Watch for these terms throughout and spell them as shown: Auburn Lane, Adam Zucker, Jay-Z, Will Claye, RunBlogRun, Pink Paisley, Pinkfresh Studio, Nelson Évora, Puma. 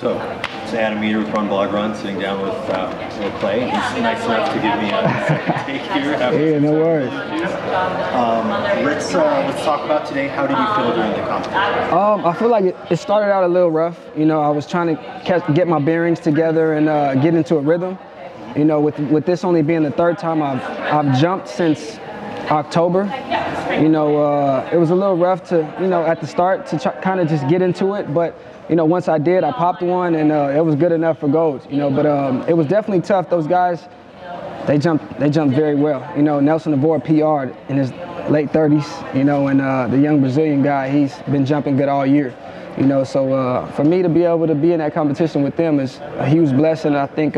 So, it's Adam Zucker with RunBlogRun, sitting down with Will Claye. He's nice enough to give me a second take here. Hey, no worries. Let's talk about today. How did you feel during the competition? I feel like it started out a little rough. You know, I was trying to get my bearings together and get into a rhythm. You know, with this only being the third time I've jumped since October. You know, it was a little rough to, you know, at the start to kind of just get into it, but you know, once I did, I popped one, and it was good enough for gold. You know, but it was definitely tough. Those guys, they jumped very well. You know, Nelson Évora PR'd in his late 30s. You know, and the young Brazilian guy, he's been jumping good all year. You know, so for me to be able to be in that competition with them is a huge blessing. I think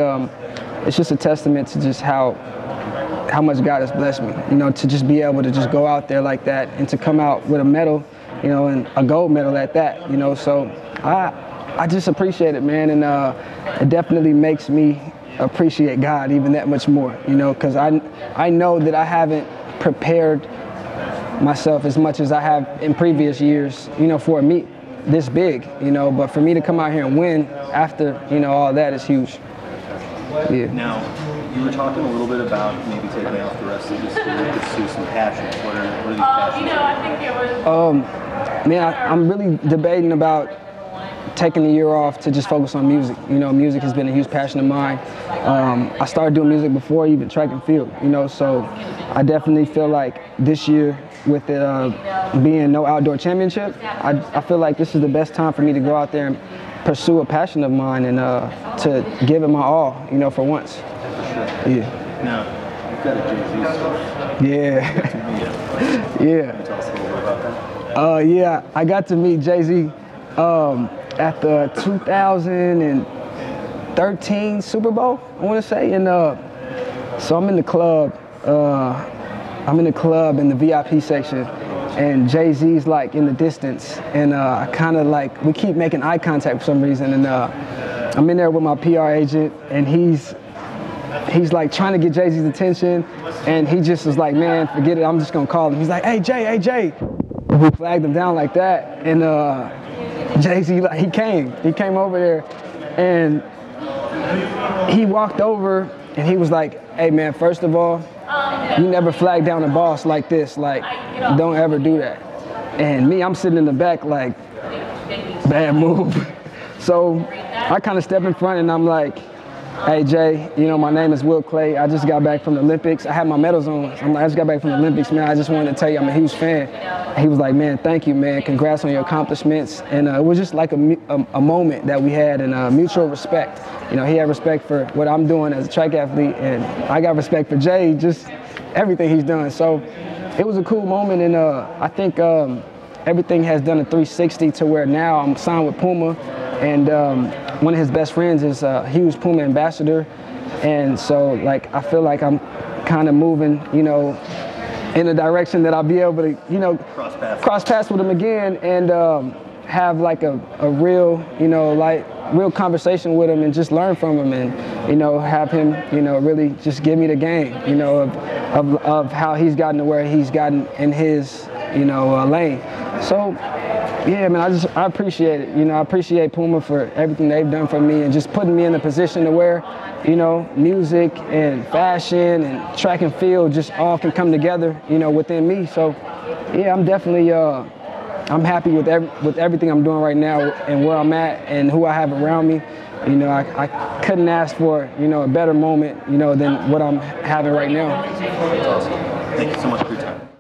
it's just a testament to just how much God has blessed me, you know, to just be able to just go out there like that and to come out with a medal, you know, and a gold medal at that, you know, so I just appreciate it, man, and it definitely makes me appreciate God even that much more, you know, because I know that I haven't prepared myself as much as I have in previous years, you know, for a meet this big, you know, but for me to come out here and win after, you know, all that is huge. Yeah. Now, you were talking a little bit about maybe taking off the rest of this to pursue some passions. What are these passions? Man, I'm really debating about taking the year off to just focus on music. You know, music has been a huge passion of mine. I started doing music before even track and field, you know, so I definitely feel like this year with it being no outdoor championship, I feel like this is the best time for me to go out there and pursue a passion of mine and to give it my all, you know, for once. For sure. Yeah. Now, you've got a Jay-Z story. Yeah. Yeah. Can you tell us a little bit about that? Yeah, I got to meet Jay-Z at the 2013 Super Bowl, I want to say, and so I'm in the club. In the VIP section, and Jay-Z's like in the distance, and I kind of like, we keep making eye contact for some reason, and I'm in there with my PR agent, and he's like trying to get Jay-Z's attention, and he just was like, man, forget it, I'm just gonna call him. He's like, hey Jay, we flagged him down like that, and Jay-Z, like, he came over there, and he walked over, and he was like, hey man, first of all, you never flag down a boss like this, like, don't ever do that. And me, I'm sitting in the back like, bad move. So I kind of step in front, and I'm like, hey Jay, you know, my name is Will Claye. I just got back from the Olympics. I had my medals on. I'm like, I just got back from the Olympics, man. I just wanted to tell you I'm a huge fan. He was like, man, thank you, man. Congrats on your accomplishments. And it was just like a moment that we had, and mutual respect. You know, he had respect for what I'm doing as a track athlete, and I got respect for Jay, just everything he's done. So it was a cool moment, and I think everything has done a 360 to where now I'm signed with Puma, and one of his best friends is a huge Puma ambassador. And so, like, I feel like I'm kind of moving, you know, in a direction that I'll be able to, you know, cross paths with him again, and have like a real, you know, like real conversation with him, and just learn from him, and, you know, have him, you know, really just give me the game, you know, of how he's gotten to where he's gotten in his, you know, lane. So yeah, man, I appreciate it. You know, I appreciate Puma for everything they've done for me, and just putting me in a position to where, you know, music and fashion and track and field just all can come together, you know, within me. So yeah, I'm definitely I'm happy with everything I'm doing right now, and where I'm at, and who I have around me. You know, I couldn't ask for, you know, a better moment, you know, than what I'm having right now. That's awesome. Thank you so much for your time.